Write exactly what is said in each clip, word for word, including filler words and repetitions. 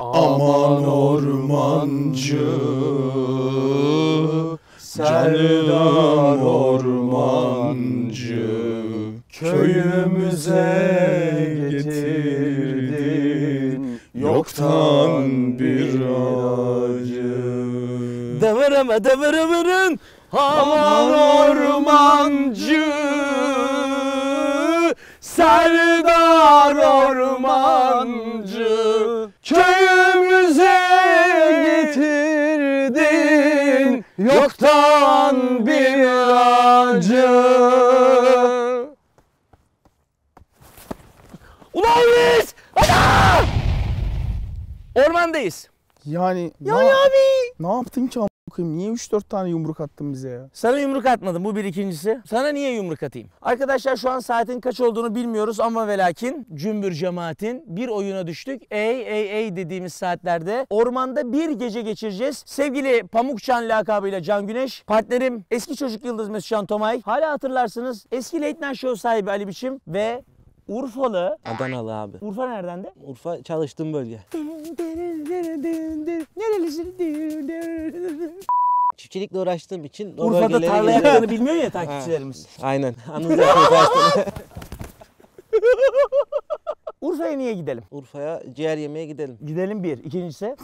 Aman ormancı, Serdar ormancı, köyümüze getirdin yoktan bir acı. Devırımı devırımın, aman ormancı, Serdar ormancı, köyümüze getirdin yoktan bir acı. Ulan biz! Ana! Ormandayız. Yani... Yani abi! Ne yaptın ki a**ayım? Niye üç dört tane yumruk attın bize ya? Sana yumruk atmadım, bu bir ikincisi. Sana niye yumruk atayım? Arkadaşlar şu an saatin kaç olduğunu bilmiyoruz ama ve lakin cümbür cemaatin bir oyuna düştük. Ey ey ey dediğimiz saatlerde ormanda bir gece geçireceğiz. Sevgili Pamukcan lakabıyla Can Güneş, partnerim eski çocuk yıldız Mesut Can Tomay. Hala hatırlarsınız eski Late Night Show sahibi Ali Biçim ve... Urfalı. Adanalı abi. Urfa nereden de? Urfa çalıştığım bölge. Çiftçilikle uğraştığım için... Urfa'da tarla yaptığını bilmiyor ya takipçilerimiz. Aynen. Urfa'ya niye gidelim? Urfa'ya ciğer yemeye gidelim. Gidelim bir. İkincisi?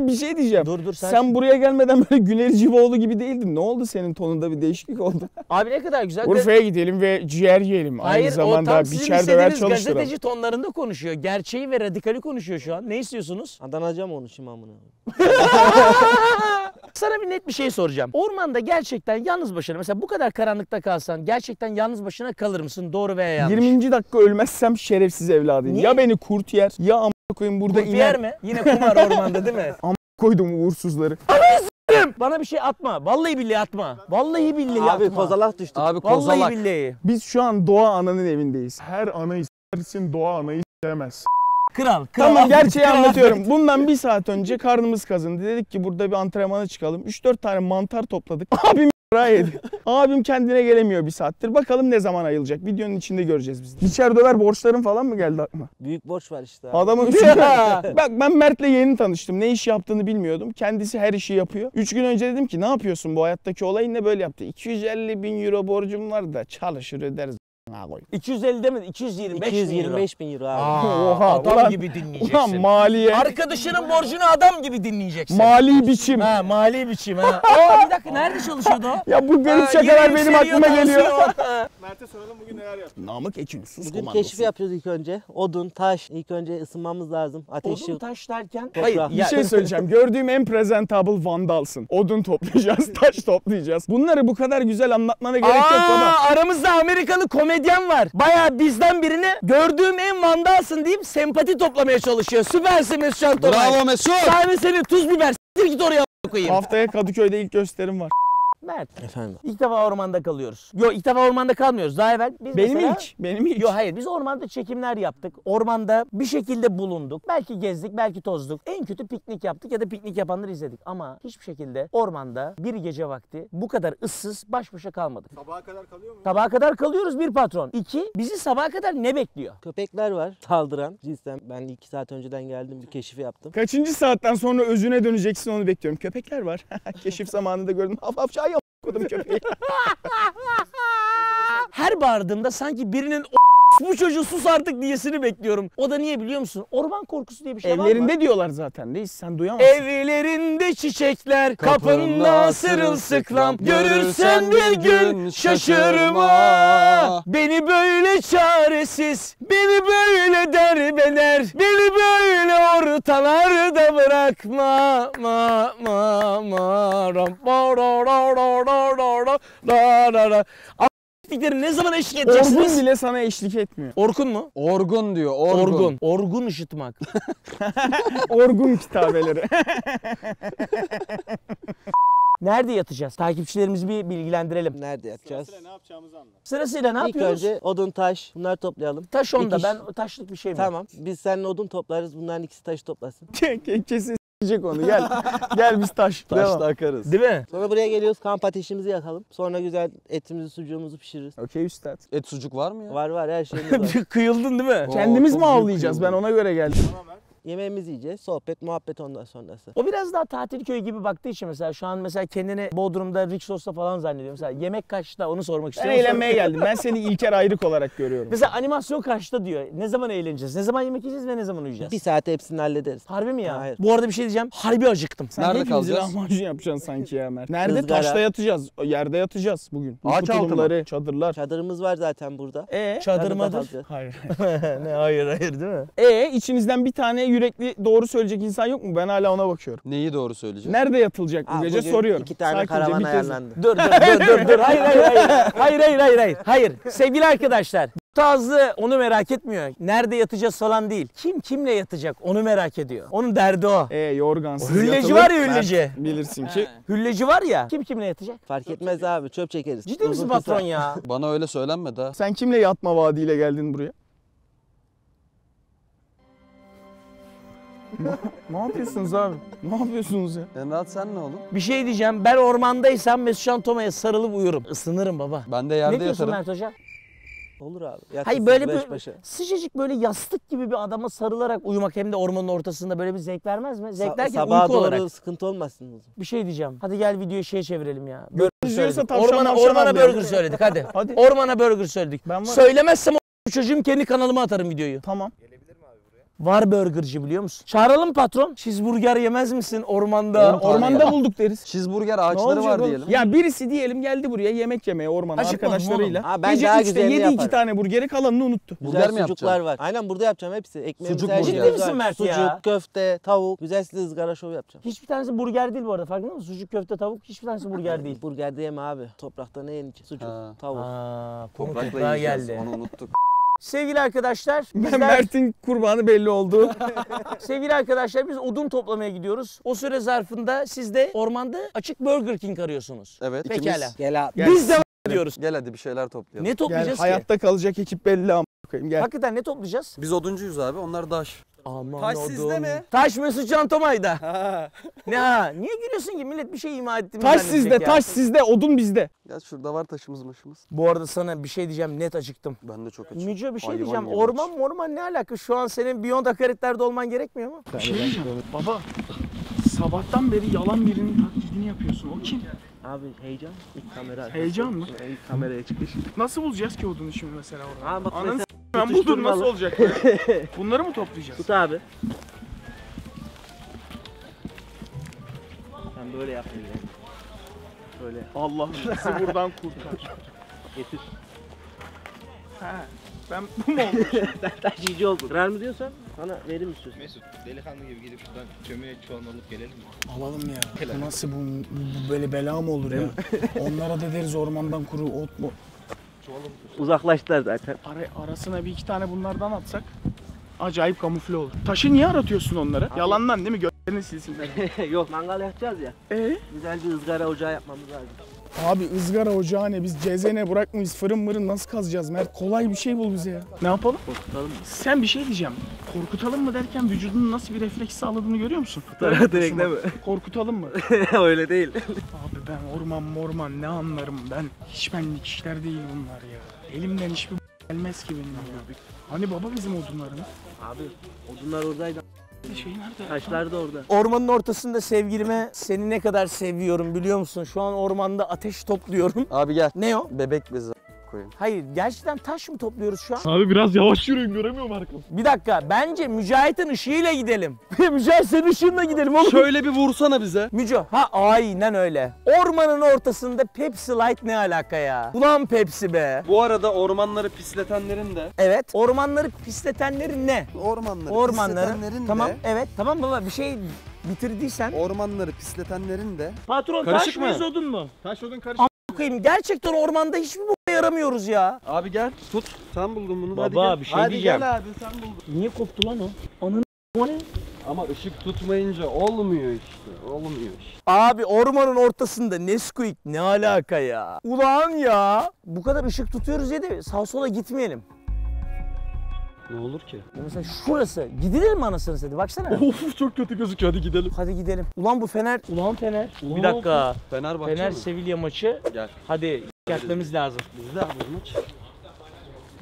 Bir şey diyeceğim. Dur dur sen. Sen buraya gelmeden böyle Güler Civoğlu gibi değildin. Ne oldu, senin tonunda bir değişiklik oldu? Abi ne kadar güzel. Urfa'ya gidelim ve ciğer yiyelim. Hayır, aynı zamanda biçer döver çalıştıralım. Gazeteci tonlarında konuşuyor. Gerçeği ve radikali konuşuyor şu an. Ne istiyorsunuz? Adanacağım onu şimdi amına. Sana bir net bir şey soracağım. Ormanda gerçekten yalnız başına, mesela bu kadar karanlıkta kalsan gerçekten yalnız başına kalır mısın? Doğru veya yanlış. yirminci dakika ölmezsem şerefsiz evladıyım. Ya beni kurt yer ya amına koyayım burada kurt iner. Kurt yer mi? Yine kumar ormanda değil mi? Amına koydum uğursuzları. Bana bir şey atma. Vallahi billahi atma. Vallahi billahi abi, atma. Abi kozalak düştük. Abi kozalak. Vallahi billahi. Biz şu an Doğa Ana'nın evindeyiz. Her anayı s**ersin, Doğa Ana'yı s**eremez. Kral, kral. Tamam, gerçeği kral anlatıyorum. Kral. Bundan bir saat önce karnımız kazındı. Dedik ki burada bir antrenmana çıkalım. üç dört tane mantar topladık. Abim s**ra yedi. Abim kendine gelemiyor bir saattir. Bakalım ne zaman ayılacak. Videonun içinde göreceğiz biz de. İçer döver borçların falan mı geldi aklıma? Büyük borç var işte abi. Adamın bak ben Mert'le yeni tanıştım. Ne iş yaptığını bilmiyordum. Kendisi her işi yapıyor. üç gün önce dedim ki ne yapıyorsun, bu hayattaki olayın ne, böyle yaptı. iki yüz elli bin euro borcum var da çalışır ederiz. iki yüz elli demedi, iki yüz yirmi beş bin euro abi. Aa, oha, adam ulan, gibi dinleyeceksin. Ulan maliye. Arkadaşının borcunu adam gibi dinleyeceksin. Mali biçim. Ha, mali biçim ha. Aa, bir dakika, nerede çalışıyordu o? Ya bu garip şakalar benim aklıma geliyor. Mert'e soralım bugün neler yaptın. Namık Ekin, sus bugün komandosu. Keşif yapıyoruz ilk önce. Odun, taş. İlk önce ısınmamız lazım. Ateş. Odun, taş derken? Hayır, ya. Bir şey söyleyeceğim. Gördüğüm en presentable vandalsın. Odun toplayacağız, taş toplayacağız. Bunları bu kadar güzel anlatmana gerek yok baba. Aramızda Amerikalı komedi var. Bayağı bizden birini gördüğüm en vandalsın deyip sempati toplamaya çalışıyor. Süpersin Mesut Can Tomay. Bravo Mesut. Sahne seni tuz biber s**tir git oraya koyayım. Haftaya Kadıköy'de ilk gösterim var. Mert. Efendim. İlk defa ormanda kalıyoruz. Yok, ilk defa ormanda kalmıyoruz. Daha evvel biz benim mesela... ilk. Benim ilk. Yok hayır, biz ormanda çekimler yaptık. Ormanda bir şekilde bulunduk. Belki gezdik, belki tozduk. En kötü piknik yaptık ya da piknik yapanları izledik. Ama hiçbir şekilde ormanda bir gece vakti bu kadar ıssız baş başa kalmadık. Sabaha kadar kalıyor mu? Sabaha kadar kalıyoruz bir patron. İki, bizi sabaha kadar ne bekliyor? Köpekler var saldıran cinsten. Ben iki saat önceden geldim, bir keşifi yaptım. Kaçıncı saatten sonra özüne döneceksin onu bekliyorum. Köpekler var. Keşif zamanında gördüm. Haf haf şah. Her bağırdığımda sanki birinin bu çocuğu sus artık diyesini bekliyorum. O da niye biliyor musun? Orman korkusu diye bir şey var. Evlerinde diyorlar zaten. Neyse sen duyamazsın. Evlerinde çiçekler, kapında sırılsıklam. Görürsen bir gün şaşırma. Beni böyle çaresiz, beni böyle derbeder, beni böyle ortalarda bırakma. Ma ma ma ram pa ra ra ra ra ra ra ra. Ne zaman eşlik edeceksiniz? Orgun bile sana eşlik etmiyor. Orkun mu? Orgun diyor. Orgun. Orgun, orgun ışıtmak. Orgun kitabeleri. Nerede yatacağız? Takipçilerimizi bir bilgilendirelim. Nerede yatacağız? Sırasıyla ne yapacağımızı anlat. Sırasıyla ne İlk yapıyoruz? İlk önce odun, taş, bunları toplayalım. Taş onda, İkiş... ben taşlık bir şey mi? Tamam. Biz seninle odun toplarız, bunların ikisi taşı toplasın. Kesin s***yecek onu, gel. Gel biz taş. Taşla akarız. Değil mi? Sonra buraya geliyoruz, kamp ateşimizi yakalım. Sonra güzel etimizi, sucuğumuzu pişiririz. Okey üstad. Et sucuk var mı ya? Var var, her şeyimiz var. Kıyıldın değil mi? Oo, kendimiz mi avlayacağız? Ben ona göre geldim. Tamam, Yemeğimizi yiyeceğiz. Sohbet, muhabbet ondan sonrası. O biraz daha tatil köyü gibi baktığı için mesela şu an mesela kendini Bodrum'da Rixos'ta falan zannediyorum. Mesela yemek kaçta onu sormak istiyorum. Ben eğlenmeye geldim. Ben seni İlker Ayrık olarak görüyorum. Mesela animasyon kaçta diyor. Ne zaman eğleneceğiz? Ne zaman yemek yiyeceğiz ve ne zaman uyuyacağız? Bir saate hepsini hallederiz. Harbi mi ya? Hayır. Bu arada bir şey diyeceğim. Harbi acıktım. Sen nerede kalacağız? Lahmacun yapacaksın sanki ya Mert. Nerede? Taşta yatacağız. Yerde yatacağız bugün. Ağaç altları, çadırlar. Çadırımız var zaten burada. Ee, çadır mıdır? Hayır. Ne hayır hayır değil mi? Ee, içinizden bir tane yürekli doğru söyleyecek insan yok mu? Ben hala ona bakıyorum. Neyi doğru söyleyecek? Nerede yatılacak bu gece soruyorum. İki tane karavan ayarlandı. Dur dur dur dur. Hayır hayır hayır. Hayır hayır hayır hayır. Hayır. Sevgili arkadaşlar, Tazlı onu merak etmiyor. Nerede yatacağız falan değil. Kim kimle yatacak onu merak ediyor. Onun derdi o. Ee yorgansız yatılır. Hülleci var ya hülleci. Bilirsin ki. Hülleci var ya. Kim kimle yatacak? Fark etmez abi, çöp çekeriz. Ciddi misin patron ya? Bana öyle söylenme daha. Sen kimle yatma vaadiyle geldin buraya? Ne yapıyorsunuz abi? Ne yapıyorsunuz ya? Emrat sen ne oğlum? Bir şey diyeceğim. Ben ormandaysam Mesut Can Tomay'a sarılıp uyurum. Isınırım baba. Ben de yerde yatarım. Ne diyorsun Mert Hoca? Olur abi. Yatırsın. Hayır böyle bir sıcacık böyle yastık gibi bir adama sarılarak uyumak hem de ormanın ortasında böyle bir zevk vermez mi? Zevk Sa derken uyku olarak. Sabaha doğru sıkıntı olmasın. Bir şey diyeceğim. Hadi gel videoyu şeye çevirelim ya. Ormana, ormana burger söyledik hadi. Hadi. Ormana burger söyledik. Ben söylemezsem o çocuğum kendi kanalıma atarım videoyu. Tamam. Var burgerci biliyor musun? Çağıralım patron. Cheeseburger yemez misin ormanda? Orman ormanda ya. Bulduk deriz. Cheeseburger ağaçları var diyelim. Ya birisi diyelim geldi buraya yemek yemeye ormana Aşık arkadaşlarıyla. Ha, ben gece üçte yedi iki tane burgeri kalanını unuttu. Güzel, güzel mi sucuklar var. Aynen burada yapacağım hepsi. Ekmeğimiz sucuk burger. Ciddi misin Mert ya? Sucuk, köfte, tavuk, güzel size ızgara şovu yapacağım. Hiçbir tanesi burger değil bu arada farkında mısın? Sucuk, köfte, tavuk hiçbir tanesi burger değil. Burger diyeyim abi. Toprakta ne yenecek? Sucuk, ha. Tavuk. Aa, toprakla geldi. Onu unuttuk. Sevgili arkadaşlar, bizler... ben Mert'in kurbanı belli oldu. Sevgili arkadaşlar, biz odun toplamaya gidiyoruz. O süre zarfında siz de ormanda açık Burger King arıyorsunuz. Evet. Pekala. İkimiz... Gel abi. Biz de diyoruz. Gel hadi bir şeyler toplayalım. Ne toplayacağız gel, ki? Hayatta kalacak ekip belli ama gel. Hakikaten ne toplayacağız? Biz oduncuyuz abi, onlar daş. Aman taş odun. Sizde mi? Taş Mesut Can Tomay'da. Ne ha? Niye gülüyorsun ki? Millet bir şey ima etti mi? Taş sizde, taş ya. Sizde, odun bizde. Ya şurada var taşımız maşımız. Bu arada sana bir şey diyeceğim, net acıktım. Ben de çok acıktım. Müce bir şey hayvan diyeceğim, orman mı orman ne alaka? Şu an senin Beyond akaretlerde olman gerekmiyor mu? Bir şey diyeceğim. Baba, sabahtan beri yalan birinin taklidini yapıyorsun, o kim? Abi heyecan, ilk kamera arkası. Heyecan mı? İlk kameraya çıkış. Nasıl bulacağız ki odunu şimdi mesela orada? Ananı ben buldum nasıl olacak? Bunları mı toplayacağız? Tut abi. Ben böyle yapmayacağım. Böyle. Allah bizi buradan kurtar. Getir. Ha, ben bu mu olmuş? Taşıyıcı oldum. Kırar mı diyorsan sana veririm istiyorsun. Mesut delikanlı gibi gidip şuradan çömeye çoğunu alıp gelelim mi? Alalım ya. Helal. Nasıl bu, bu böyle bela mı olur ya? Onlara da deriz ormandan kuru ot mu? Uzaklaştılar zaten. Ara, arasına bir iki tane bunlardan atsak acayip kamufle olur. Taşı niye aratıyorsun onları? Abi. Yalandan değil mi? Gözlerini silsinler. Yok mangal yapacağız ya. Ee? Güzel bir ızgara ocağı yapmamız lazım. Abi ızgara ocağı ne? Biz cezene bırakmayız. Fırın mırın nasıl kazacağız Mert? Kolay bir şey bul bize ya. Ne yapalım? Korkutalım mı? Sen bir şey diyeceğim. Korkutalım mı derken vücudunun nasıl bir refleks sağladığını görüyor musun? Direkt değil mi? Korkutalım mı? Öyle değil. Abi ben orman morman ne anlarım ben. Hiç benlik işler değil bunlar ya. Elimden hiçbir gelmez ki benim ya. Hani baba bizim odunlarımız? Abi odunlar oradaydı. Şey nerede? Taşlar da orada. Ormanın ortasında sevgilime seni ne kadar seviyorum biliyor musun? Şu an ormanda ateş topluyorum. Abi gel. Ne o? Bebek bezi koyayım. Hayır gerçekten taş mı topluyoruz şu an? Abi biraz yavaş yürüyün göremiyorum arkamı. Bir dakika bence Mücahit'in ışığıyla gidelim. Mücahit senin ışığınla gidelim oğlum. Şöyle bir vursana bize. Müco ha aynen öyle. Ormanın ortasında Pepsi Light ne alaka ya? Ulan Pepsi be. Bu arada ormanları pisletenlerin de. Evet ormanları pisletenlerin ne? Ormanları, ormanları pisletenlerin tamam, de. Tamam evet tamam baba bir şey bitirdiysen. Ormanları pisletenlerin de. Patron karışık taş mı? Odun mu? Taş odun karışık. Gerçekten ormanda hiçbir boka yaramıyoruz ya. Abi gel tut. Sen buldun bunu. Baba hadi bir şey hadi diyeceğim. Gel abi sen buldun. Niye koptu lan o? Ananı o ne? Ama ışık tutmayınca olmuyor işte. Olmuyor işte. Abi ormanın ortasında Nesquik ne alaka ya? Ulan ya. Bu kadar ışık tutuyoruz ya de sağ sola gitmeyelim. Ne olur ki? Ya mesela şurası. Gidilir mi anasını satayım? Baksana. Of çok kötü gözüküyor. Hadi gidelim. Hadi gidelim. Ulan bu Fener. Ulan Fener. Ulan bir dakika. Fener Fener Sevilla maçı. Gel. Hadi. Dikkatlememiz lazım. Bizde abi maç.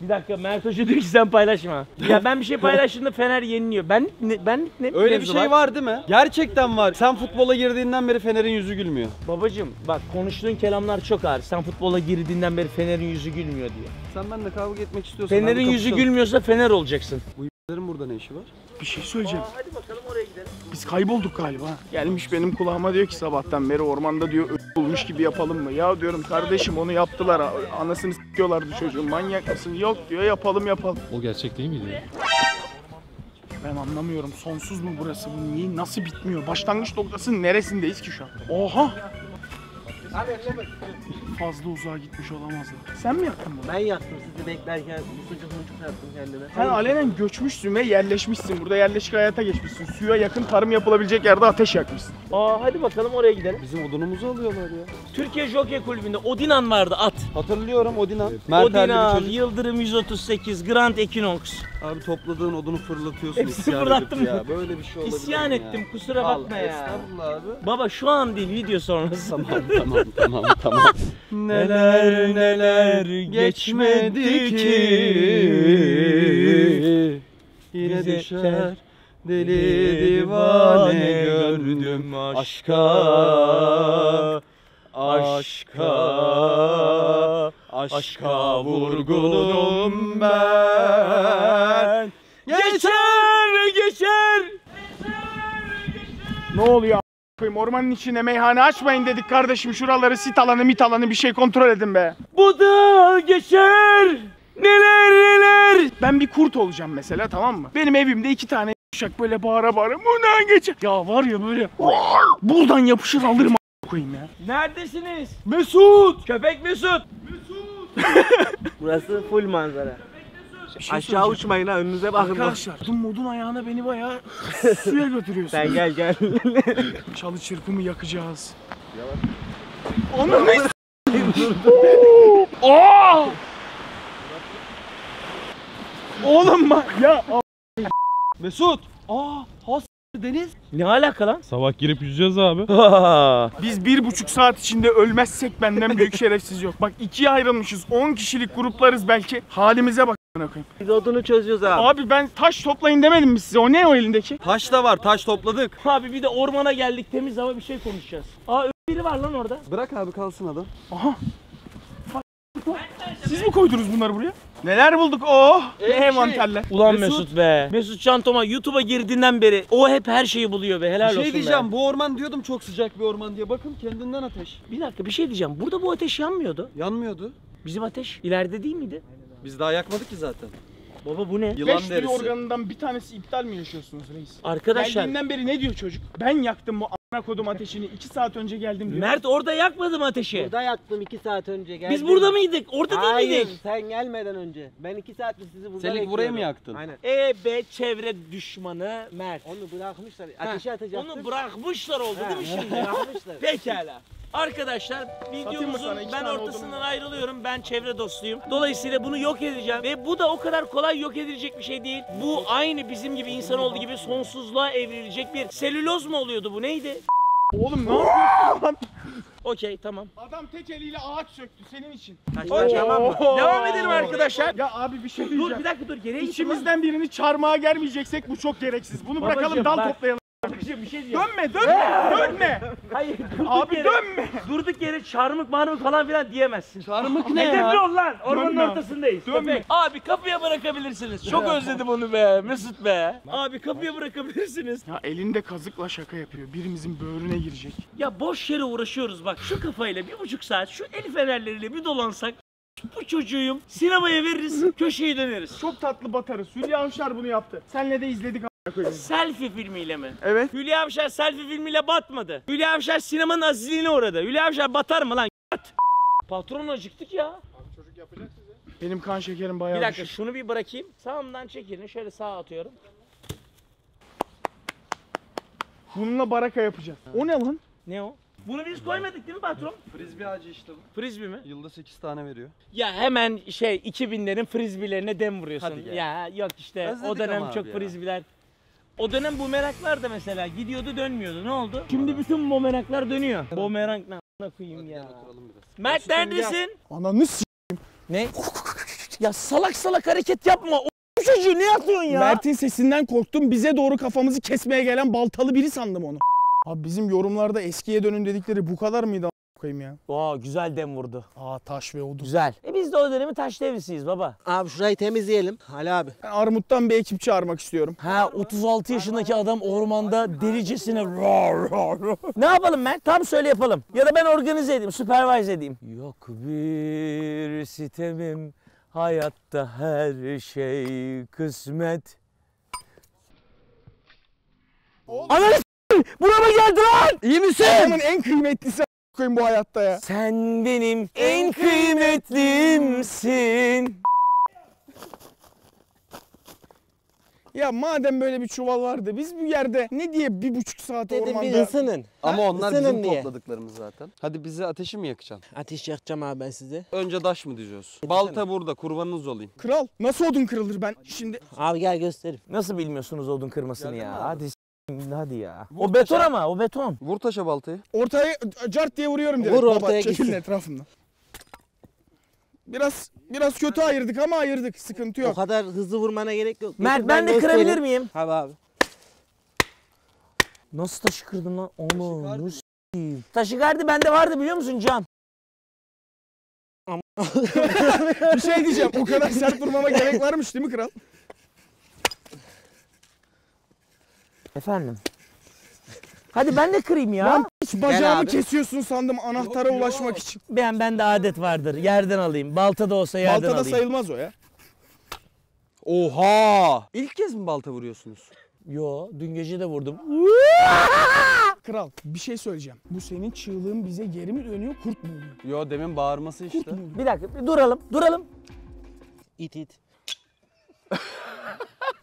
Bir dakika, Mert Hoca diyor ki sen paylaşma. Ya ben bir şey paylaştığımda Fener yeniliyor. Ben ne, ben ne? Öyle bir şey var? var değil mi? Gerçekten var. Sen futbola girdiğinden beri Fener'in yüzü gülmüyor. Babacım bak, konuştuğun kelamlar çok ağır. Sen futbola girdiğinden beri Fener'in yüzü gülmüyor diyor. Sen benimle kavga etmek istiyorsan Fener'in yüzü gülmüyorsa Fener olacaksın. Bu y***lerin burada ne işi var? Bir şey söyleyeceğim. Aa, hadi bakalım oraya gidelim. Biz kaybolduk galiba. Gelmiş benim kulağıma diyor ki sabahtan beri ormanda diyor bulmuş gibi yapalım mı? Ya diyorum kardeşim onu yaptılar. Anasını s**yorlardı çocuğun. Manyak mısın? Yok diyor yapalım yapalım. O gerçek değil miydi? Ben anlamıyorum. Sonsuz mu burası? Bu niye? Nasıl bitmiyor? Başlangıç noktasının neresindeyiz ki şu an? Oha! Fazla uzağa gitmiş olamazlar. Sen mi yaktın bunu? Ben yaktım sizi beklerken. Bir sucuk mucuk yaptım kendime. Sen alenen göçmüşsün ve yerleşmişsin. Burada yerleşik hayata geçmişsin. Suya yakın tarım yapılabilecek yerde ateş yakmışsın. Aa hadi bakalım oraya gidelim. Bizim odunumuzu alıyorlar ya. Türkiye Jockey Kulübü'nde Odinan vardı at. Hatırlıyorum Odinan. Evet. Odinan, Yıldırım yüz otuz sekiz, Grant Equinox. Abi topladığın odunu fırlatıyorsun. Hepsi fırlattım ya. Böyle bir şey olabilir. İsyan ettim ya. Kusura bakma ya. Estağfurullah abi. Baba şu an değil, video sonrası. Tamam tamam tamam tamam. Neler neler geçmedi ki yine düşer deli divane gönlüm aşka aşka aşka vurgunum ben. Geçer geçer. Ne oluyor? Ormanın içine meyhane açmayın dedik kardeşim, şuraları sit alanı mit alanı bir şey kontrol edin be. Bu da geçer. Neler neler. Ben bir kurt olacağım mesela, tamam mı? Benim evimde iki tane uşak böyle bağıra bağıra buradan geçer. Ya var ya böyle buradan yapışır alırım a**ayım ya. Neredesiniz? Mesut. Köpek Mesut. Mesut. Burası full manzara. Şey aşağı uçmayın ha, önünüze bakın. Arkadaşlar odun modun ayağına beni bayağı suya götürüyorsun. Sen gel gel. Çalı çırpımı yakacağız. Onu ne s*****? Oğlum bak ya. Mesut. Aa has Deniz. Ne alaka lan? Sabah girip yüzeceğiz abi. Biz bir buçuk saat içinde ölmezsek benden büyük şerefsiz yok. Bak ikiye ayrılmışız, on kişilik gruplarız belki. Halimize bak. Biz odunu çözüyoruz abi. Abi ben taş toplayın demedim mi size? O ne o elindeki? Taş da var, taş topladık. Abi bir de ormana geldik, temiz hava, bir şey konuşacağız. Aa biri var lan orada. Bırak abi kalsın adam. Aha. Siz mi koydunuz bunları buraya? Neler bulduk oh! Ne envanterler. Ulan Mesut, Mesut be. Mesut Can Tomay YouTube'a girdiğinden beri o hep her şeyi buluyor be. Helal olsun be. Bir şey diyeceğim be. Bu orman diyordum çok sıcak bir orman diye. Bakın kendinden ateş. Bir dakika bir şey diyeceğim. Burada bu ateş yanmıyordu. Yanmıyordu. Bizim ateş ileride değil miydi? Biz daha yakmadık ki zaten. Baba bu ne? Yılan derisi. Beş organından bir tanesi iptal mi yaşıyorsunuz reis? Arkadaşlar. Geldiğinden beri ne diyor çocuk? Ben yaktım bu a**ına kodum ateşini. iki saat önce geldim diyor. Mert orada yakmadım ateşi. Burada yaktım iki saat önce geldim. Biz burada mıydık? Orada değil miydik? Hayır sen gelmeden önce. Ben iki saattir sizi burada bekliyordum. Selik burayı mı yaktın? Aynen. E be çevre düşmanı Mert. Onu bırakmışlar. Ateşi atacaklar. Onu bırakmışlar oldu ha. Değil mi şimdi? Bırakmışlar. Pekala. Arkadaşlar videomuzun ben ortasından ayrılıyorum. Ben çevre dostuyum. Dolayısıyla bunu yok edeceğim ve bu da o kadar kolay yok edilecek bir şey değil. Bu aynı bizim gibi insan olduğu gibi sonsuzluğa evrilecek bir selüloz mu oluyordu bu neydi? Oğlum ne yapıyorsun lan? Okey tamam. Adam tek eliyle ağaç söktü senin için. Kaçlar, tamam mı? Devam edelim arkadaşlar. Ya abi bir şey diyeceğim. Dur bir dakika dur geriye git. İçimizden birini çarmıha germeyeceksek bu çok gereksiz. Bunu babacığım, bırakalım dal bak. Toplayalım. Bir şey, bir şey diyeyim. Dönme, dönme, dönme. Hayır, durduk abi yere, dönme. Durduk yere çarmık marmık falan filan diyemezsin. Çarmık ne ya? Edebli ol lan, ormanın dönme ortasındayız. Dönme. Abi kapıya bırakabilirsiniz. Çok özledim onu be, Mesut be. Abi kapıya bırakabilirsiniz. Ya elinde kazıkla şaka yapıyor, birimizin böğrüne girecek. Ya boş yere uğraşıyoruz bak, şu kafayla bir buçuk saat, şu el fenerleriyle bir dolansak. Bu çocuğuyum, sinemaya veririz, köşeyi döneriz. Çok tatlı batarız, Hülya Afşar bunu yaptı. Senle de izledik. Selfie filmiyle mi? Evet. Hülya Afşar selfie filmiyle batmadı. Hülya Afşar sinemanın azizliğine uğradı. Hülya Afşar batar mı lan? Patron acıktık ya. Abi çocuk yapacak size. Benim kan şekerim bayağı. Bir dakika düşük. Şunu bir bırakayım. Sağımdan çekilin. Şöyle sağa atıyorum. Bununla baraka yapacağız. Ha. O ne lan? Ne o? Bunu biz koymadık değil mi patron? Frisbee ağacı işte bu. Frisbee mi? Yılda sekiz tane veriyor. Ya hemen şey iki binlerin frisbee'lerine dem vuruyorsun. Ya yok işte özledik o dönem çok frisbee'ler. O dönem bumeranglar da mesela gidiyordu dönmüyordu. Ne oldu? Şimdi bütün bumeranglar dönüyor. Bumerang ne a**ına koyayım ya. Mert neredesin? Ananı s**eyim. Ne? Ya salak salak hareket yapma. O çocuğu niye atıyorsun ya? Mert'in sesinden korktum. Bize doğru kafamızı kesmeye gelen baltalı biri sandım onu. Abi bizim yorumlarda eskiye dönün dedikleri bu kadar mıydı a**a koyayım ya? Aa güzel dem vurdu. Aa taş ve odun. Güzel. E biz de o dönemi taş devrisiyiz baba. Abi şurayı temizleyelim. Hadi abi. Ben Armut'tan bir ekip çağırmak istiyorum. Ha otuz altı yaşındaki adam ormanda delicesine rar rar rar. Ne yapalım ben? Tam söyle yapalım. Ya da ben organize edeyim, supervise edeyim. Yok bir sitemim, hayatta her şey kısmet. Ananı buna mı geldin lan? İyi misin? Adamın en kıymetlisi a**ayım bu hayatta ya. Sen benim en kıymetlimsin. Ya madem böyle bir çuval vardı, biz bu yerde ne diye bir buçuk saat dedim ormanda... Dedim bir ısının. Ama ha? Onlar ısının bizim diye topladıklarımız zaten. Hadi bize ateşi mi yakacaksın? Ateş yakacağım abi ben size. Önce taş mı diziyoruz? Balta burada, kurbanınız olayım. Kral, nasıl odun kırılır ben şimdi? Abi gel göstereyim. Nasıl bilmiyorsunuz odun kırmasını ya? Ya? Hadi hadi ya. Vur o beton taşa. Ama o beton. Vur taşa baltayı. Ortaya cart diye vuruyorum direkt. Vur ortaya baba, gitsin. Çekilin etrafımdan. Biraz biraz kötü ayırdık ama ayırdık. Sıkıntı yok. O kadar hızlı vurmana gerek yok. Mert ben de kırabilir miyim? Abi abi. Nasıl taşı kırdın lan? Onu nasıl s***yim. Taşı kırdı bende vardı biliyor musun Can? Bir şey diyeceğim. O kadar sert vurmama gerek varmış değil mi kral? Efendim? Hadi ben de kırayım ya. Ben hiç bacağımı kesiyorsun sandım anahtara yok, ulaşmak yok. için. Ben bende adet vardır. Yerden alayım. Balta da olsa yerden balta alayım. Balta da sayılmaz o ya. Oha! İlk kez mi balta vuruyorsunuz? Yo, dün gece de vurdum. Kral, bir şey söyleyeceğim. Bu senin çığlığın bize geri mi dönüyor, kurt mu oluyor? Yo, demin bağırması işte. Bir dakika, bir duralım, duralım. İt it.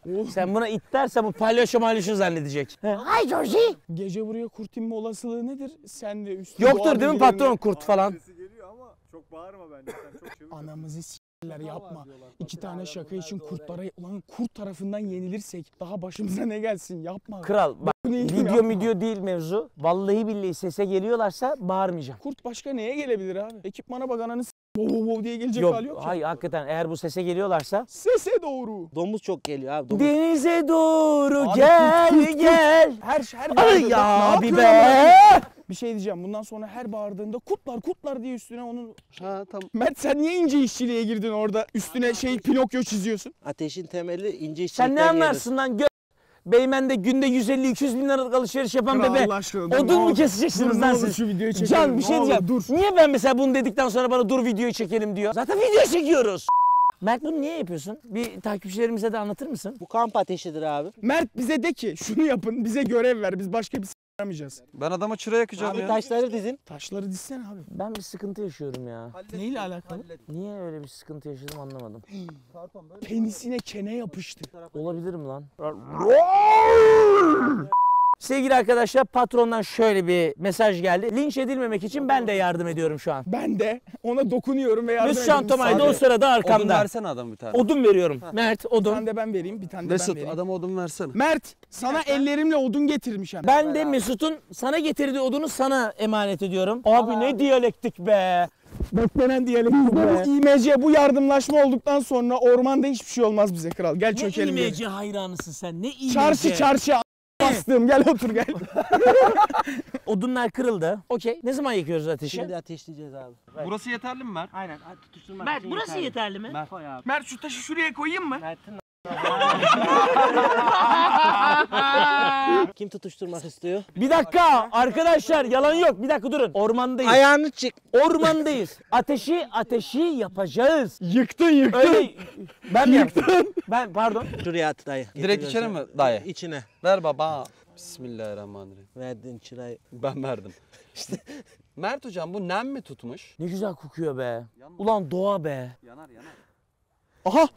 Oğlum. Sen buna it dersen bu palyaço malyaço zannedecek. Hay Jorji! Gece buraya kurt inme olasılığı nedir? Sen de üstüne... Yoktur değil mi patron kurt falan? Sesi geliyor ama çok bağırma bence. Sen çok çevir. Anamızı s**ler yapma. İki tane şaka için kurtlara... Ulan kurt tarafından yenilirsek daha başımıza ne gelsin yapma. Kral bak video video değil mevzu. Vallahi billahi sese geliyorlarsa bağırmayacağım. Kurt başka neye gelebilir abi? Ekipmana bak ananı s**. Wow, wow, wow diye gelecek yok, hali yok. Hayır hakikaten eğer bu sese geliyorlarsa. Sese doğru. Domuz çok geliyor abi. Domuz. Denize doğru abi, gel kurt, kurt, gel. Kurt. Her şey her bağırdığında ya ne be. Bir şey diyeceğim bundan sonra her bağırdığında kurtlar kurtlar diye üstüne onun. Ha tamam. Mert sen niye ince işçiliğe girdin orada üstüne şey Pinokyo çiziyorsun? Ateşin temeli ince işçilikten gelir. Sen ne anlarsın lan gö... Beymen'de günde yüz elli iki yüz bin liralık alışveriş yapan kral bebe aşkına, odun mu keseceksiniz lan siz? Can bir şey diyeceğim. Dur. Niye ben mesela bunu dedikten sonra bana dur videoyu çekelim diyor? Zaten video çekiyoruz. Mert bunu niye yapıyorsun? Bir takipçilerimize de anlatır mısın? Bu kamp ateşidir abi. Mert bize de ki şunu yapın bize görev ver biz başka bir s***lamayacağız. Ben adama çıra yakacağım abi ya. Taşları dizin. Taşları dizsen abi. Ben bir sıkıntı yaşıyorum ya. Halledim. Neyle alakalı? Halledim. Niye öyle bir sıkıntı yaşadım anlamadım. Penisine çene yapıştı. Olabilirim lan. Sevgili arkadaşlar patrondan şöyle bir mesaj geldi. Linç edilmemek için ben de yardım ediyorum şu an. Ben de ona dokunuyorum ve yardım ediyorum. Mesut Can Tomay da o sırada arkamda. Odun versene adam bir tane. Odun veriyorum. Heh. Mert odun. Bir tane de ben vereyim bir tane de Mesut, ben vereyim. Mesut adama odun versene. Mert sana Mesut, ellerimle odun getirmişim. Ben de Mesut'un sana getirdiği odunu sana emanet ediyorum. Abi Aa. ne diyalektik be. Beklenen diyalektik be. Bu İ M C bu yardımlaşma olduktan sonra ormanda hiçbir şey olmaz bize kral. Gel ne çökelim. Ne İ M C diyelim. Hayranısın sen ne İ M C. Çarşı çarşı. Bastım gel otur gel. Odunlar kırıldı. Okey. Ne zaman yakıyoruz ateşi? Şimdi ateşleyeceğiz abi. Evet. Burası yeterli mi Mert? Aynen. Tutuşturmak Mert burası yeterli, yeterli mi? Mert. Koy abi. Mert şu taşı şuraya koyayım mı? Mert'in kim tutuşturmak istiyor? Bir dakika arkadaşlar yalan yok. Bir dakika durun. Ormandayız. Ayağını çık. Ormandayız. Ateşi ateşi yapacağız. Yıktın yıktın. Öyle... Ben yıktın. Ben pardon. Şuraya at dayı. Getir direkt içeri mi dayı? İçine. Ver baba. Bismillahirrahmanirrahim. Verdin çırayı. Ben verdim. İşte. Mert hocam bu nem mi tutmuş? Ne güzel kokuyor be. Yanma. Ulan doğa be. Yanar yanar. Aha.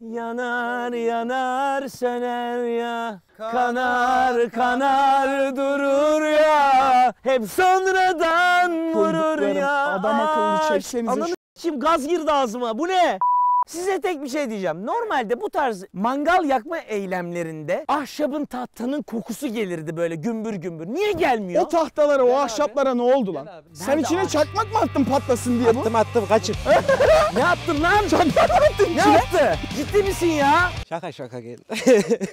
Yanar yanar söner ya, kanar kanar durur ya, hep sonradan vurur ya. Adam akıllı çeksenize. Ananı s**eyim gaz girdi ağzıma bu ne? Size tek bir şey diyeceğim. Normalde bu tarz mangal yakma eylemlerinde ahşabın, tahtanın kokusu gelirdi böyle gümbür gümbür. Niye gelmiyor? O tahtalara, o ahşaplara ne oldu lan? Sen içine çakmak mı attın patlasın diye bu? Attım attım, kaçır. Ne attın lan? Çakmak attın içine. Ne attı? Ciddi misin ya? Şaka şaka gel.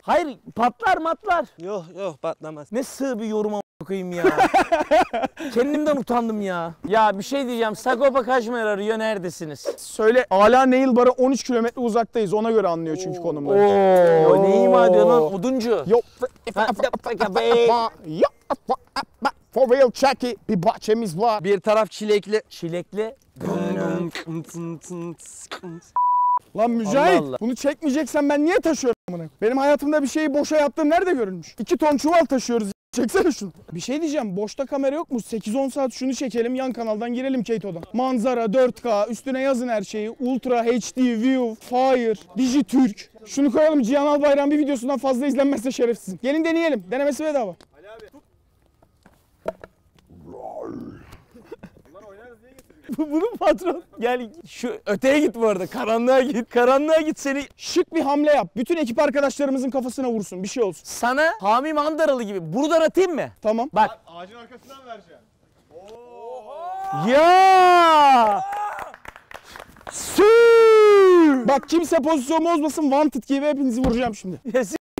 Hayır, patlar matlar. Yok yok, patlamaz. Ne sığ bir yoruma bakayım ya. Kendimden utandım ya. Ya bir şey diyeceğim. Sagopa Kajmer arıyor, neredesiniz? Söyle. Ala Nail Bar'a on üç kilometre uzaktayız. Ona göre anlıyor çünkü konumları. Oo, ne ima ediyor lan oduncu? Yok. For real Chucky, bir bahçemiz var. Bir taraf çilekli. Çilekli. Lan Mücahit, Allah Allah, bunu çekmeyeceksen ben niye taşıyorum bunu? Benim hayatımda bir şeyi boşa yaptığım nerede görülmüş? iki ton çuval taşıyoruz. Çeksene şunu. Bir şey diyeceğim, boşta kamera yok mu? sekiz on saat şunu çekelim, yan kanaldan girelim Keito'dan. Manzara dört K, üstüne yazın her şeyi. Ultra H D, View, Fire, Dijitürk. Şunu koyalım, Cihan Albayrak'ın bir videosundan fazla izlenmezse şerefsizim. Gelin deneyelim, denemesi bedava. Ali abi. Bunun patron. Gel şu öteye git bu arada. Karanlığa git. Karanlığa git seni. Şık bir hamle yap. Bütün ekip arkadaşlarımızın kafasına vursun. Bir şey olsun. Sana Hami Mandaralı gibi buradan atayım mı? Tamam. Bak. A ağacın arkasından vereceğim. Oha! Ya! Su! Bak kimse pozisyon bozmasın. Wanted gibi hepinizi vuracağım şimdi.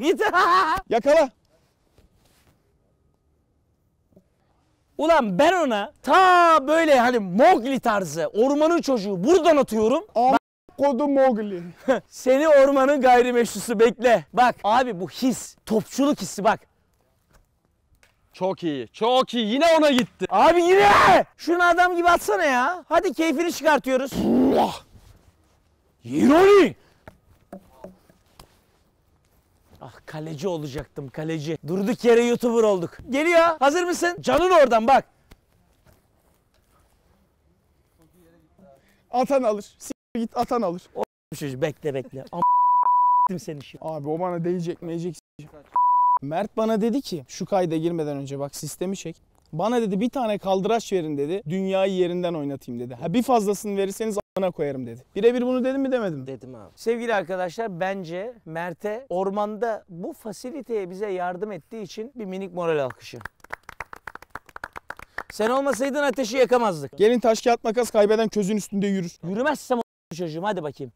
Git. Yakala. Ulan ben ona ta böyle hani Mowgli tarzı ormanın çocuğu buradan atıyorum. Am kodu Mowgli. Seni ormanın gayrimeşrusu bekle. Bak abi bu his, topçuluk hissi bak. Çok iyi, çok iyi. Yine ona gitti. Abi yine! Şunu adam gibi atsana ya. Hadi keyfini çıkartıyoruz. Yironi! Ah kaleci olacaktım, kaleci. Durduk yere YouTuber olduk. Geliyor. Hazır mısın? Canın oradan bak. Atan alır. S*** git, atan alır. O bekle bekle. A*****tim seni şu. Abi o bana değecek, meyecek s***. Mert bana dedi ki şu kayda girmeden önce bak sistemi çek. Bana dedi bir tane kaldıraç verin dedi. Dünyayı yerinden oynatayım dedi. Ha bir fazlasını verirseniz bana koyarım dedi. Birebir bunu dedim mi demedim? Dedim abi. Sevgili arkadaşlar bence Mert'e ormanda bu fasiliteye bize yardım ettiği için bir minik moral alkışı. Sen olmasaydın ateşi yakamazdık. Gelin taş kağıt makas, kaybeden közün üstünde yürür. Yürümezsem o çocuğum, hadi bakayım.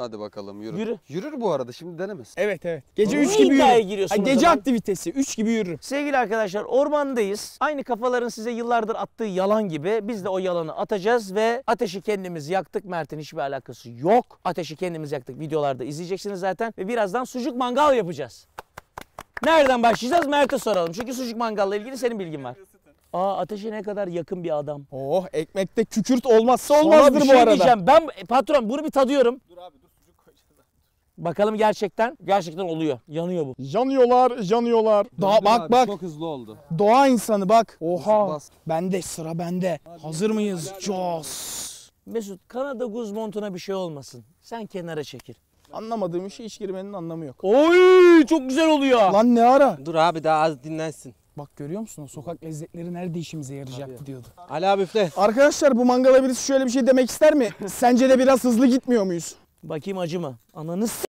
Hadi bakalım yürü. Yürü. Yürür bu arada, şimdi denemez. Evet evet. Gece üç gibi yürür. Ay, gece aktivitesi üç gibi yürür. Sevgili arkadaşlar ormandayız. Aynı kafaların size yıllardır attığı yalan gibi biz de o yalanı atacağız ve ateşi kendimiz yaktık. Mert'in hiçbir alakası yok. Ateşi kendimiz yaktık. Videolarda izleyeceksiniz zaten. Ve birazdan sucuk mangal yapacağız. Nereden başlayacağız? Mert'e soralım. Çünkü sucuk mangalla ilgili senin bilgin var. Aa ateşe ne kadar yakın bir adam. Oh ekmekte kükürt olmazsa olmazdır şey bu arada. Diyeceğim. Ben patron bunu bir tadıyorum. Dur abi dur. Bakalım gerçekten, gerçekten oluyor. Yanıyor bu. Yanıyorlar, yanıyorlar. Doğa, bak abi, bak. Çok hızlı oldu. Doğa insanı bak. Oha. Bas. Bende, sıra bende. Abi, hazır mıyız? Jaws. Mesut, Kanada guz montuna bir şey olmasın. Sen kenara çekil. Anlamadığım işe hiç girmenin anlamı yok. Oy, çok güzel oluyor. Lan ne ara? Dur abi daha az dinlensin. Bak görüyor musun o sokak lezzetleri nerede işimize yarayacaktı diyordu. Ali abi üfle. Arkadaşlar bu mangala birisi şöyle bir şey demek ister mi? Sence de biraz hızlı gitmiyor muyuz? Bakayım acı mı? Ananı s***.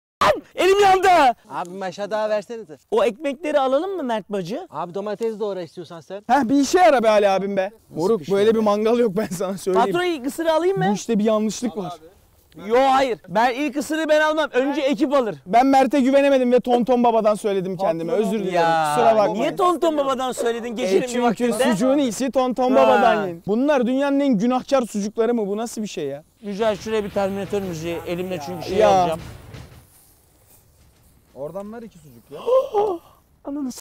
Elim yandı. Abi aşağı daha versenize. O ekmekleri alalım mı Mert bacı? Abi domates doğra istiyorsan sen. Heh bir işe yara be Ali abim be. Moruk şey böyle be? Bir mangal yok ben sana söyleyeyim. Patron ilk ısırı alayım mı? Bu işte bir yanlışlık al var. Abi. Yo hayır. Ben ilk ısırı ben almam. Önce ben... ekip alır. Ben Mert'e güvenemedim ve Tonton Baba'dan söyledim kendime. Özür dilerim. Kusura bakma. Niye Tonton Baba'dan söyledin? Geçirin bir vaktinde. Sucuğun iyisi Tonton ha. Baba'dan yiyin. Bunlar dünyanın en günahkar sucukları mı? Bu nasıl bir şey ya? Mücahit şuraya bir Terminator müziği. Elimle ya. Çünkü şey ya. Alacağım. Oradan ver iki sucuk ya. Ananı s***.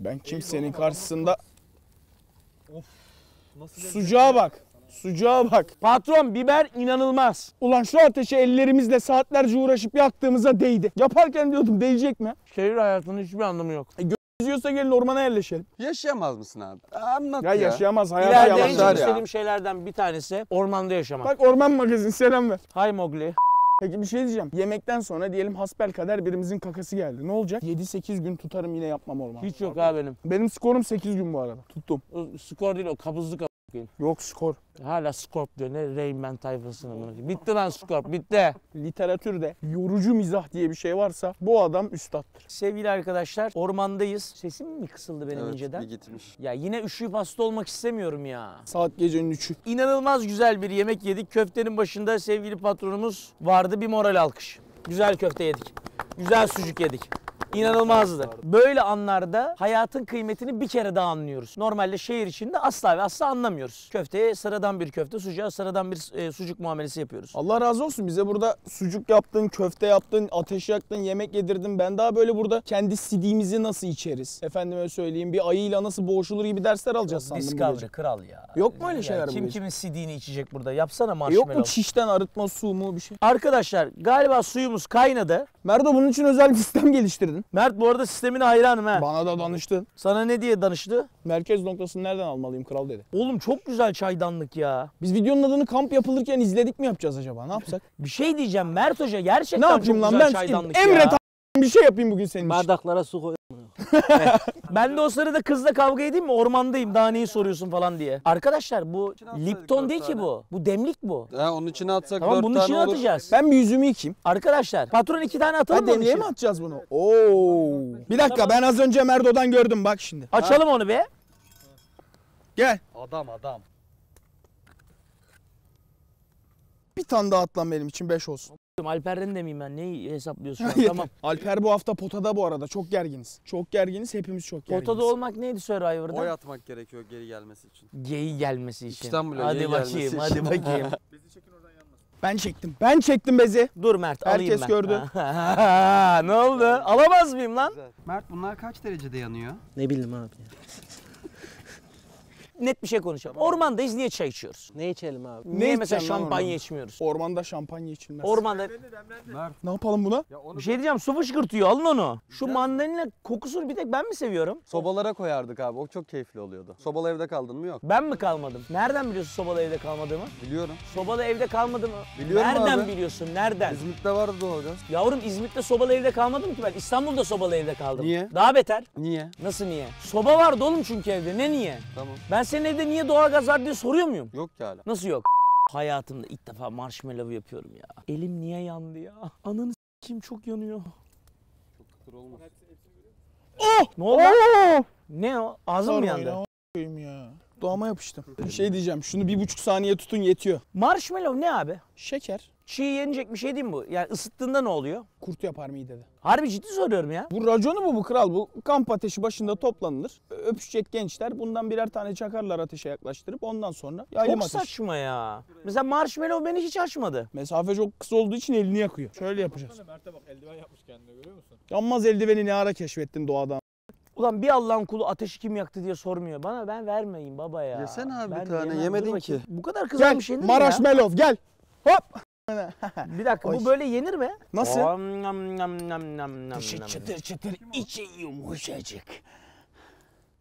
Ben kimsenin karşısında... Of, nasıl sucuğa bak. Sucuğa bak. Patron biber inanılmaz. Ulan şu ateşi ellerimizle saatlerce uğraşıp yaktığımıza değdi. Yaparken diyordum değecek mi? Şehir hayatının hiçbir anlamı yok. E, gözüyorsa gelin ormana yerleşelim. Yaşayamaz mısın abi? Anlat ya. Ya yaşayamaz. Hayat yalanlar ya. İleride en istediğim şeylerden bir tanesi ormanda yaşamak. Bak orman magazin selam ver. Hay Mowgli. Peki bir şey diyeceğim. Yemekten sonra diyelim hasbelkader birimizin kakası geldi. Ne olacak? yedi sekiz gün tutarım yine yapmam ormanı. Hiç yok abi benim. Benim skorum sekiz gün bu arada. Tuttum. O skor değil o kabızlık. Yok skor. Hala Scorp diyor. Ne Rayman tayfasının. Bitti lan Scorp, bitti. Literatürde yorucu mizah diye bir şey varsa bu adam üstattır. Sevgili arkadaşlar, ormandayız. Sesim mi kısıldı benim önceden? Evet, gitmiş. Ya yine üşüyüp hasta olmak istemiyorum ya. Saat gecenin üçü. İnanılmaz güzel bir yemek yedik. Köftenin başında sevgili patronumuz vardı. Bir moral alkış. Güzel köfte yedik. Güzel sucuk yedik. İnanılmazdı. Böyle anlarda hayatın kıymetini bir kere daha anlıyoruz. Normalde şehir içinde asla ve asla anlamıyoruz. Köfteye sıradan bir köfte, sucuğa sıradan bir e, sucuk muamelesi yapıyoruz. Allah razı olsun, bize burada sucuk yaptın, köfte yaptın, ateş yaktın, yemek yedirdin. Ben daha böyle burada kendi sidiğimizi nasıl içeriz? Efendime söyleyeyim, bir ayıyla nasıl boğuşulur gibi dersler alacağız sandım. Discovery kral ya. Yok mu öyle şeyler? Yani kim bu kimin sidiğini içecek burada? Yapsana marshmallow. Yok mu çişten arıtma su mu bir şey? Arkadaşlar galiba suyumuz kaynadı. Merdo bunun için özel bir sistem geliştirdin. Mert bu arada sistemine hayranım he. Bana da danıştın. Sana ne diye danıştı? Merkez noktasını nereden almalıyım kral dedi. Oğlum çok güzel çaydanlık ya. Biz videonun adını kamp yapılırken izledik mi yapacağız acaba? Ne yapsak? Bir şey diyeceğim Mert Hoca, gerçekten ne çok lan? Güzel ben çaydanlık ya. Emret a**ım bir şey yapayım bugün senin için. Bardaklara su koy. Ben de o sırada kızla kavga edeyim mi? Ormandayım, daha neyi soruyorsun falan diye. Arkadaşlar bu Lipton değil ki bu. Bu demlik bu. He onun içine atsak tamam, dört bunun içine tane atacağız. Olur. Ben bir yüzümü yıkayayım. Arkadaşlar patron iki tane atalım mı? Demliğe mi atacağız bunu? Oo. Bir dakika ben az önce Merdo'dan gördüm bak şimdi. Açalım ha. Onu be. Gel. Adam adam. Bir tane daha atlan benim için beş olsun. Alper'den demeyeyim ben. Neyi hesaplıyorsun? Tamam. Alper bu hafta potada bu arada. Çok gerginiz. Çok gerginiz. Hepimiz çok gerginiz. Potada olmak neydi Survivor'da? Oy atmak gerekiyor geri gelmesi için. Geri gelmesi için. İstanbul'a hadi bakayım, için. Hadi bakayım. Bezi çekin oradan yanmasın. Ben çektim. Ben çektim bezi. Dur Mert alayım herkes ben. Herkes gördü. Ne oldu? Alamaz mıyım lan? Güzel. Mert bunlar kaç derecede yanıyor? Ne bileyim abi. Net bir şey konuşalım. Ormandayız, niye çay içiyoruz? Ne içelim abi? Ne niye mesela şampanya ormanda içmiyoruz? Ormanda şampanya içilmez. Ormanda... Ne yapalım buna? Ya bir şey diyeceğim, su fışkırtıyor, alın onu. Şu ya mandalina kokusunu bir tek ben mi seviyorum? Sobalara koyardık abi, o çok keyifli oluyordu. Sobalı evde kaldın mı yok? Ben mi kalmadım? Nereden biliyorsun sobalı evde kalmadığımı? Biliyorum. Sobalı evde kalmadığımı? Biliyorum nereden abi biliyorsun, nereden? İzmit'te vardı o hocam. Yavrum İzmit'te sobalı evde kalmadım ki ben. İstanbul'da sobalı evde kaldım. Niye? Daha beter. Niye? Nasıl niye? Soba vardı oğlum çünkü evde, ne niye? Tamam. Ben senin evde niye doğalgaz var diye soruyor muyum? Yok ki hala. Nasıl yok? Hayatımda ilk defa marshmallow yapıyorum ya. Elim niye yandı ya? Ananı s**eyim çok yanıyor. Çok kıtır olmaz. Oh! Ne oldu? Oh! Ne o? Ağzım mı yandı? Sarmayın ya. Doğama yapıştım. Bir şey diyeceğim, şunu bir buçuk saniye tutun yetiyor. Marshmallow ne abi? Şeker. Çiğ yenecek bir şey değil mi bu? Yani ısıttığında ne oluyor? Kurt yapar midede. Harbi ciddi soruyorum ya. Bu raconu mu bu kral? Bu kamp ateşi başında toplanılır. Öpüşecek gençler bundan birer tane çakarlar ateşe yaklaştırıp ondan sonra yaylım ateşi. Çok saçma ya. Mesela marshmallow beni hiç açmadı. Mesafe çok kısa olduğu için elini yakıyor. Şöyle yapacağız. Mert'e bak eldiven yapmış kendine görüyor musun? Yanmaz eldiveni ne ara keşfettin doğadan? Ulan bir Allah'ın kulu ateşi kim yaktı diye sormuyor bana, ben vermeyeyim baba ya. Yesene abi ben bir tane yemem, yemedin ki. Bu kadar kızarmış şey yenir mi ya? Gel marshmallow gel. Hop. Bir dakika oy, bu böyle yenir mi? Nasıl? Om, nam, nam, nam, nam, nam. Çıtır çıtır içi yumuşacık.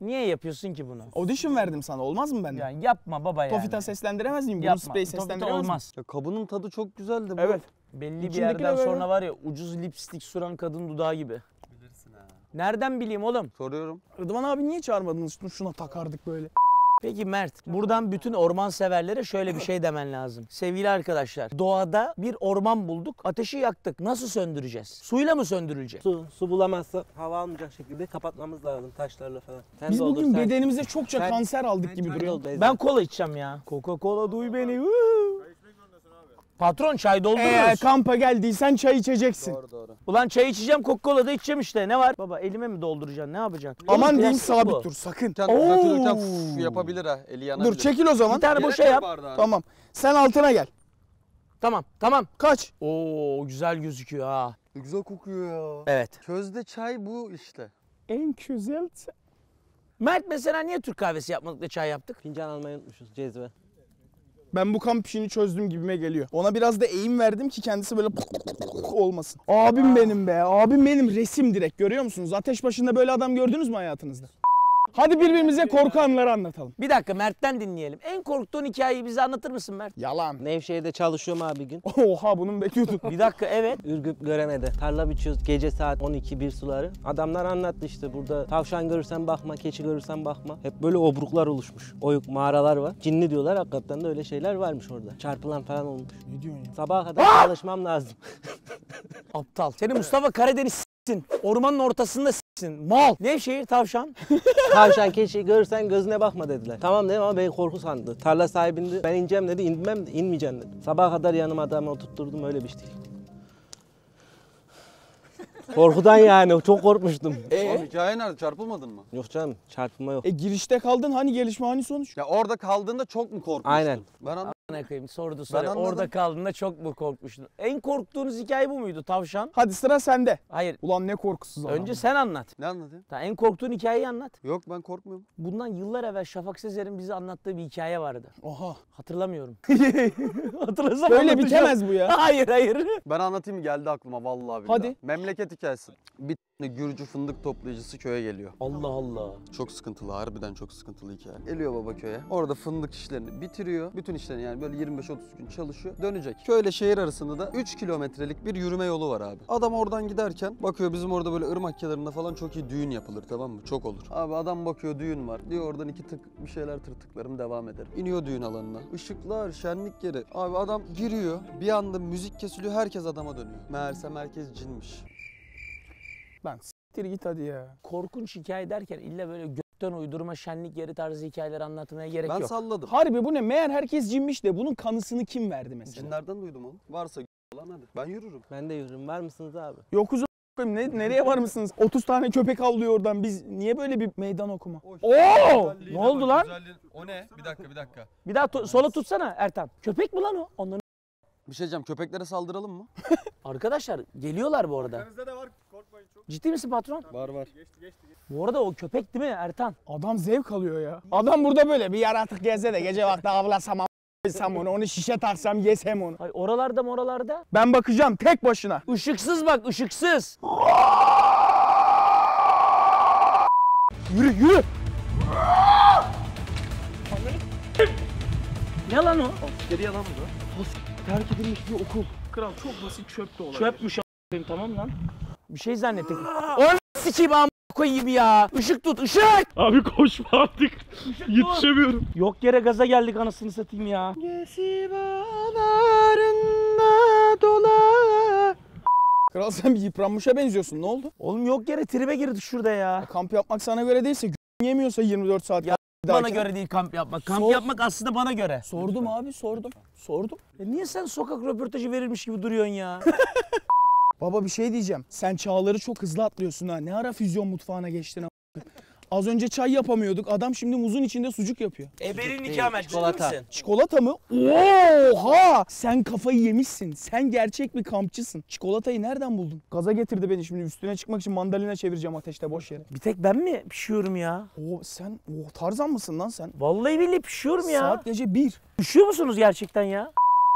Niye yapıyorsun ki bunu? Audition verdim sana, olmaz mı benden? Yani yapma baba yani. Tofita seslendiremez miyim? Bunu sprey seslendiremez olmaz. Ya kabının tadı çok güzeldi bu. Evet. Belli İçindeki bir yerden sonra var ya ucuz lipstik süren kadın dudağı gibi. Bilirsin ha. Nereden bileyim oğlum? Soruyorum. Rıdvan abi niye çağırmadınız? Şuna takardık böyle. Peki Mert, buradan bütün orman severlere şöyle bir şey demen lazım. Sevgili arkadaşlar, doğada bir orman bulduk, ateşi yaktık. Nasıl söndüreceğiz? Suyla mı söndürülecek? Su, su bulamazsa hava almayacak şekilde kapatmamız lazım taşlarla falan. Sen biz bugün sen bedenimize çokça sen, kanser aldık gibi duruyor. Ben kola içeceğim ya. Coca-Cola duy beni. Patron çay dolduruyoruz. Eee kampa geldiysen çay içeceksin. Doğru doğru. Ulan çay içeceğim, Coca-Cola da içeceğim işte, ne var? Baba elime mi dolduracaksın, ne yapacaksın? Aman diyeyim sabit bu dur sakın. Ooo. Yapabilir ha, eli yanabilir. Dur çekil o zaman. Bir tane boşa yap. Tamam sen altına gel. Tamam tamam. Kaç. Oo güzel gözüküyor ha. Ne güzel kokuyor ya. Evet. Közde çay bu işte. En güzel çay. Mert mesela niye Türk kahvesi yapmadık da çay yaptık? Fincan almayı unutmuşuz cezve. Ben bu kamp işini çözdüm gibime geliyor. Ona biraz da eğim verdim ki kendisi böyle olmasın. Abim benim be, abim benim, resim direkt görüyor musunuz? Ateş başında böyle adam gördünüz mü hayatınızda? Hadi birbirimize korku anıları anlatalım. Bir dakika, Mert'ten dinleyelim. En korktuğun hikayeyi bize anlatır mısın Mert? Yalan. Nevşehir'de çalışıyorum abi bir gün. Oha, bunu mu bekliyorduk? Bir dakika, evet. Ürgüp Göreme'de tarla biçiyoruz gece saat on iki bir suları. Adamlar anlattı işte, burada tavşan görürsen bakma, keçi görürsen bakma. Hep böyle obruklar oluşmuş. Oyuk mağaralar var. Cinli diyorlar, hakikaten de öyle şeyler varmış orada. Çarpılan falan olmuş. Ne diyorsun ya? Sabaha kadar Aa! çalışmam lazım. Aptal. Seni Mustafa Karadeniz s**sin. Ormanın ortasında s**sin. Mal. Nevşehir tavşan. Tavşan keçi görürsen gözüne bakma dediler. Tamam dedim ama beni korku sandı. Tarla sahibindi. Ben ineceğim dedi. İnmem, inmeyeceğim dedi. Sabaha kadar yanıma adamı oturtturdum, öyle bir şey değil. Korkudan yani, çok korkmuştum. Eee? Hikaye nerede? Çarpılmadın mı? Yok canım, çarpılma yok. E girişte kaldın, hani gelişme, hani sonuç? Ya orada kaldığında çok mu korkmuştun? Aynen. Ben anladım. Ne koyayım, sordu soru. Orada kaldığında çok mu korkmuştun? En korktuğunuz hikaye bu muydu tavşan? Hadi sıra sende. Hayır. Ulan ne korkusuz adam. Önce sen anlat. Ne anlatayım? Tamam, en korktuğun hikayeyi anlat. Yok, ben korkmuyorum. Bundan yıllar evvel Şafak Sezer'in bize anlattığı bir hikaye vardı. Oha. Hatırlamıyorum. Hatırlasam böyle bitemez bu ya. Hayır hayır. Ben anlatayım, geldi aklıma vallahi billahi. Hadi. Memleket hikayesi. Bir Gürcü fındık toplayıcısı köye geliyor. Allah Allah. Çok sıkıntılı, harbiden çok sıkıntılı hikaye. Geliyor baba köye. Orada fındık işlerini bitiriyor. Bütün işlerini, yani böyle yirmi beş otuz gün çalışıyor. Dönecek. Köyle şehir arasında da üç kilometrelik bir yürüme yolu var abi. Adam oradan giderken bakıyor, bizim orada böyle ırmak kenarında falan çok iyi düğün yapılır, tamam mı? Çok olur. Abi adam bakıyor düğün var. Diyor oradan iki tık bir şeyler tırtıklarım, devam ederim. İniyor düğün alanına. Işıklar, şenlik yeri. Abi adam giriyor. Bir anda müzik kesiliyor. Herkes adama dönüyor. Meğerse merkez cinmiş. Lan s**tir git hadi ya. Korkunç hikaye derken illa böyle gökten uydurma şenlik yeri tarzı hikayeler anlatmaya gerek ben yok. Ben salladım. Harbi bu ne? Meğer herkes cinmiş de bunun kanısını kim verdi mesela? Cinlerden duydum oğlum. Varsa lan hadi. Ben yürürüm. Ben de yürürüm. Var mısınız abi? Yokuz oğlum. Ne, nereye var mısınız? otuz tane köpek avlıyor oradan. Biz niye böyle bir meydan okuma? Oy. Oo! Ne oldu bak, lan? Güzelliğin... O ne? Bir dakika bir dakika. Bir daha sola tutsana Ertan. Köpek mi lan o? Onların... Bir şey diyeceğim, köpeklere saldıralım mı? Arkadaşlar geliyorlar bu arada. Arkanızda da var, korkmayın çok. Ciddi misin patron? Var var. Geçti, geçti, geçti. Bu arada o köpek değil mi Ertan? Adam zevk alıyor ya. Adam burada böyle bir yaratık geze de gece vakti avlasam a**sam onu, onu şişe taksam yesem onu. Ay oralarda moralarda. Ben bakacağım tek başına. Işıksız bak, ışıksız. Yürü yürü. Ne lan o? Askeri yalan mı bu? Terk edilmiş bir okul. Kral çok basit, çöp de olabilir. Çöpmüş a**ayım, tamam lan. Bir şey zannettik. Oğlum s**eyim a**a koyayım ya. Işık tut, ışık! Abi koşma artık. Yetişemiyorum. Yok yere gaza geldik anasını satayım ya. Gesibalarında dolar. Kral sen bir yıpranmışa benziyorsun, ne oldu? Oğlum yok yere tribe girdi şurada ya. Ya kamp yapmak sana göre değilse, g***n yemiyorsa yirmi dört saat ya. Bana göre değil kamp yapmak. Kamp Sor. yapmak aslında bana göre. Sordum abi, sordum. Sordum. Ya niye sen sokak röportajı verilmiş gibi duruyorsun ya? Baba bir şey diyeceğim. Sen çağları çok hızlı atlıyorsun ha. Ne ara füzyon mutfağına geçtin ha? Az önce çay yapamıyorduk. Adam şimdi muzun içinde sucuk yapıyor. Eberin ikamet. Çikolata. Çikolata mı? Oha! Sen kafayı yemişsin. Sen gerçek bir kampçısın. Çikolatayı nereden buldun? Gaza getirdi beni şimdi. Üstüne çıkmak için mandalina çevireceğim ateşte boş yere. Bir tek ben mi pişiyorum ya? Oo sen oh, Tarzan mısın lan sen? Vallahi billahi pişiyorum ya. Saat gece bir. Üşüyor musunuz gerçekten ya?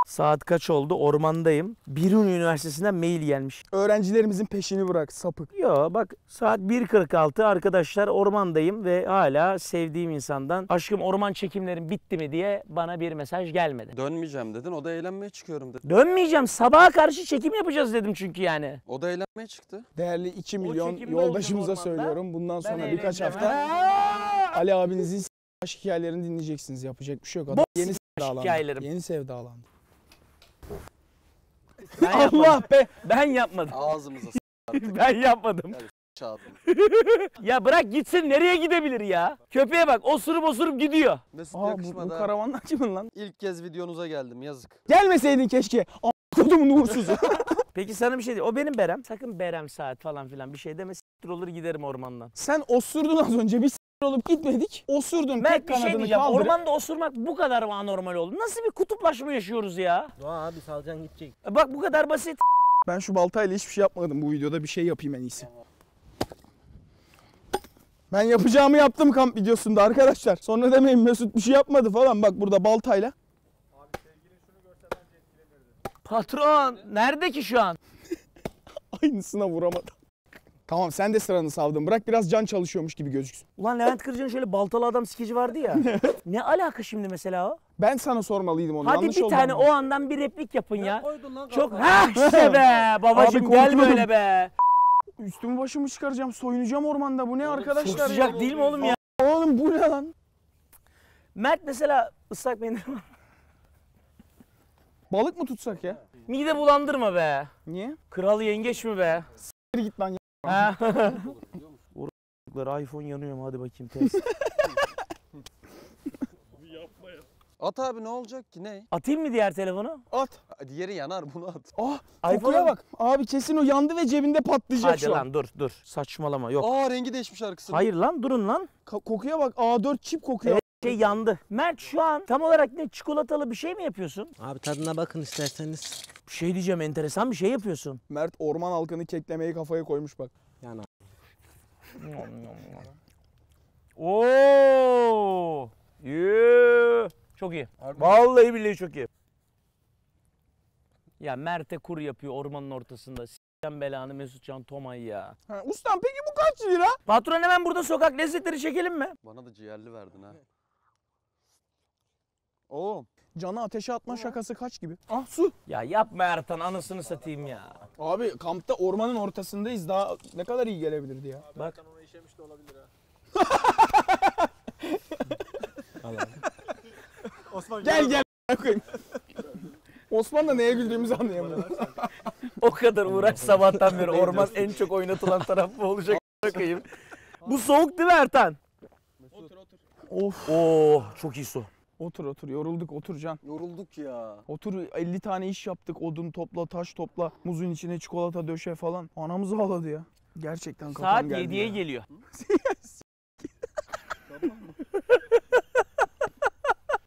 Saat kaç oldu? Ormandayım. Birun Üniversitesi'nden mail gelmiş. Öğrencilerimizin peşini bırak sapık. Yo bak saat bir kırk altı arkadaşlar, ormandayım ve hala sevdiğim insandan aşkım orman çekimlerim bitti mi diye bana bir mesaj gelmedi. Dönmeyeceğim dedin, o da eğlenmeye çıkıyorum dedi. Dönmeyeceğim, sabaha karşı çekim yapacağız dedim çünkü yani. O da eğlenmeye çıktı. Değerli iki milyon yoldaşımıza söylüyorum, bundan sonra birkaç hafta Ali abinizin aşk hikayelerini dinleyeceksiniz, yapacak bir şey yok. Adam yeni sevdalandı. Yeni sevdalandı. Ben Allah yapmadım. be! Ben yapmadım. Ağzımıza s*** artık. Ben yapmadım. Yani s*** Ya bırak gitsin, nereye gidebilir ya? Köpeğe bak, osurup osurup gidiyor. Mesut Aa, yakışmadı. Bu, bu karavandan kimin lan? İlk kez videonuza geldim, yazık. Gelmeseydin keşke. A*** kodumun uğursuzu. Peki sana bir şey diyeyim. O benim Berem. Sakın Berem saat falan filan bir şey deme. S*** olur giderim ormandan. Sen osurdun az önce. Biz olup gitmedik, osurdun. Ben bir şey diyeceğim, kaldırı. Ormanda osurmak bu kadar mı anormal oldu? Nasıl bir kutuplaşma yaşıyoruz ya? Doğa abi, salacaksın gidecek. E bak bu kadar basit. Ben şu baltayla hiçbir şey yapmadım, bu videoda bir şey yapayım en iyisi. Ben yapacağımı yaptım kamp videosunda arkadaşlar. Sonra demeyin Mesut bir şey yapmadı falan, bak burada baltayla. Abi sevgilin şunu görse bence etkilenirdi. Patron, nerede ki şu an? Aynısına vuramadım. Tamam sen de sıranı savdın. Bırak biraz can çalışıyormuş gibi gözüksün. Ulan Levent Kırca'nın şöyle baltalı adam skeci vardı ya. Ne alaka şimdi mesela o? Ben sana sormalıydım onu. Hadi bir tane o andan bir replik yapın ya. Ya. Lan, çok ha işte be babacığım gel böyle be. Üstümü başımı çıkaracağım, soyunacağım ormanda. Bu ne oğlum, arkadaşlar ya? Sıcak değil mi oğlum ya? Oğlum bu ne lan? Mert mesela ıslak peynir var. Balık mı tutsak ya? Mide bulandırma be. Niye? Kral yengeç mi be? S**tir git lan ya. Ha. Orada iPhone yanıyor mu? Hadi bakayım test. At abi ne olacak ki ne? Atayım mı diğer telefonu? At. Diğeri yanar bunu at. Ah iPhone'a bak. Abi kesin o yandı ve cebinde patlayacak. Hadi şu lan an. Dur dur. Saçmalama yok. Aa rengi değişmiş arkası. Hayır lan durun lan. Ka kokuya bak A dört çip kokuyor. Evet, şey yandı. Mert şu an tam olarak ne çikolatalı bir şey mi yapıyorsun? Abi tadına bakın isterseniz. Bir şey diyeceğim enteresan bir şey yapıyorsun. Mert orman halkını keklemeyi kafaya koymuş bak. Yani. Ooo. Yuuu. Çok iyi. Harbi. Vallahi billahi çok iyi. Ya Mert'e kur yapıyor ormanın ortasında. S***en belanı Mesut Can Tomay ya. Ha, ustam peki bu kaç lira? Patron hemen burada sokak lezzetleri çekelim mi? Bana da ciğerli verdin ha. Oğlum. Can'a ateşe atma şakası kaç gibi? Ah su. Ya yapma Ertan anasını satayım ya. Abi kampta ormanın ortasındayız. Daha ne kadar iyi gelebilirdi ya. Abi, bak. Ertan onu işemiş de olabilir ha. Osman gel gel koyayım. Osman da neye güldüğümüzü anlayamıyor. O kadar uğraş sabahtan beri orman en çok oynatılan taraf bu olacak koyayım. Bu soğuk değil mi Ertan? Otur otur. Of. Oo çok iyi su. Otur otur yorulduk otur Can. Yorulduk ya. Otur elli tane iş yaptık odun topla taş topla muzun içine çikolata döşe falan. Anamızı ağladı ya. Gerçekten kafam geldi. Saat yediye geliyor.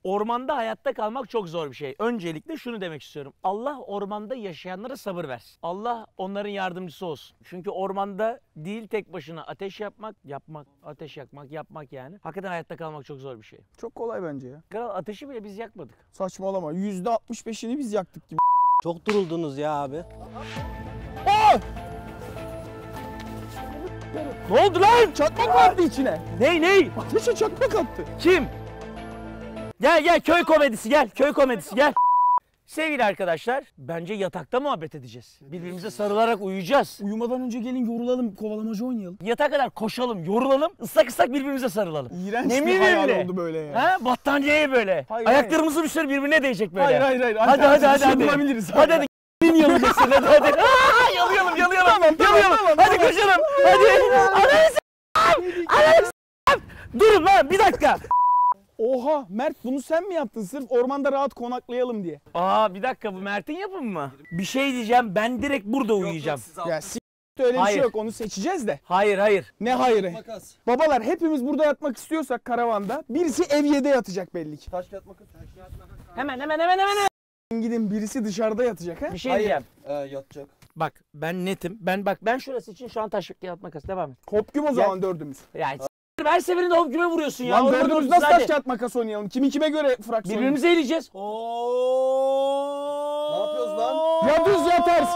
Ormanda hayatta kalmak çok zor bir şey. Öncelikle şunu demek istiyorum. Allah ormanda yaşayanlara sabır versin. Allah onların yardımcısı olsun. Çünkü ormanda değil tek başına ateş yapmak, yapmak, ateş yakmak, yapmak yani. Hakikaten hayatta kalmak çok zor bir şey. Çok kolay bence ya. Kral ateşi bile biz yakmadık. Saçmalama. yüzde altmış beşini biz yaktık gibi. Çok duruldunuz ya abi. Oh! Ne oldu lan? Çakmak vardı içine. Ney ney? Ateşe çakmak attı. Kim? Gel gel köy komedisi gel köy komedisi gel. Sevgili arkadaşlar bence yatakta muhabbet edeceğiz. Birbirimize sarılarak uyuyacağız. Uyumadan önce gelin yorulalım kovalamacı oynayalım. Yatağa kadar koşalım yorulalım ıslak ıslak birbirimize sarılalım. İğrenç ne bir hayal öyle oldu böyle ya. Ha? Battaniyeye böyle. Hayır, ayaklarımızı hayır. Bir sürü birbirine değecek böyle. Hayır hayır hayır. Hadi hadi hadi hadi. Hadi hadi g***in yalıcasın hadi hadi. Aaa yalayalım yalayalım. Tamam, tamam, yalayalım. Tamam, hadi tamam. Koşalım hadi. Ananı s*****im. Ananı s*****im. Durun lan bir dakika. Oha Mert bunu sen mi yaptın sırf ormanda rahat konaklayalım diye? Aa bir dakika bu Mert'in yapımı mı? Bir şey diyeceğim ben direkt burada yok, uyuyacağım. Yok, ya s*** öyle hayır. Bir şey yok onu seçeceğiz de. Hayır hayır. Ne hayırı? Makas. Babalar hepimiz burada yatmak istiyorsak karavanda birisi ev yede yatacak belli ki. Taş kağıt makas. Hemen hemen hemen hemen hemen. Gidin birisi dışarıda yatacak ha? Bir şey hayır. Diyeceğim. Ee, yatacak. Bak ben netim ben bak ben şurası için şu an taş kağıt makas devam et. Hopgüm o zaman ya. Dördümüz. Yani. Her seferinde hop güme vuruyorsun ya. Lan dördümüz nasıl taş kağıt makas oynayalım? Kimi kime göre fraksiyon? Birbirimize eleyeceğiz. Ne yapıyoruz lan? Ya düz ya ters.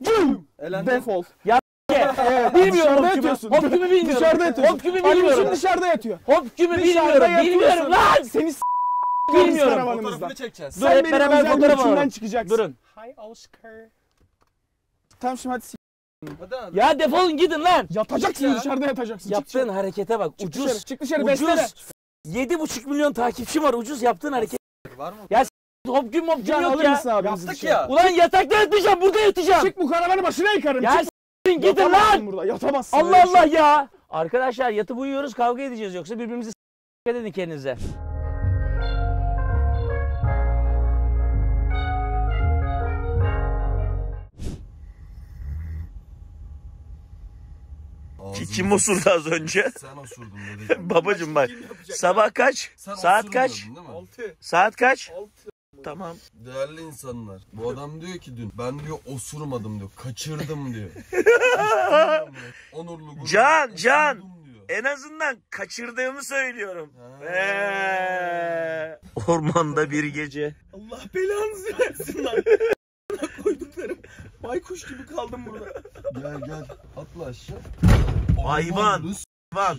Güm. Defol. Ya evet. Bilmiyorum hop güme. Hop güme bilmiyorum. Dışarıda yatıyorsun. Hop güme bilmiyorum. Dışarıda yatıyor. Hop güme bilmiyorum. Bilmiyorum lan. Seni s*** bilmiyorum. Fotoğrafını çekeceğiz. Dur hep beraber fotoğrafı alalım. Durun. Hi Oscar. Tamam şimdi hadi s***. Ya defolun gidin lan. Yatacaksın ya. Dışarıda yatacaksın. Yaptığın çık, çık. Harekete bak. Çık ucuz. Dışarı, çık dışarı beslere. yedi buçuk milyon takipçi var. Ucuz yaptığın hareket. Var mı? Ya hop gün mop gün yok ya. Yaptık ya. Ulan yatakta yatmayacağım. Burada yatacağım. Çık bu karavanı başına yıkarım. Ya s***in gidin lan. Burada. Yatamazsın. Allah Allah şey. Ya. Arkadaşlar yatıp uyuyoruz kavga edeceğiz yoksa birbirimizi s*** edin kendinize. Kim osurdu az önce? Sen osurdun dedi. Babacım bak. Sabah kaç? Sen saat kaç? altı. Saat kaç? altı. Tamam. Değerli insanlar. Bu adam diyor ki dün ben diyor osurmadım diyor. Kaçırdım diyor. Onurlu gurur. Can can. En azından kaçırdığımı söylüyorum. Ormanda bir gece. Allah belanızı versin lan. koyduklarım. Baykuş gibi kaldım burada. Gel gel atla aşağı. Hayvan. Hayvan.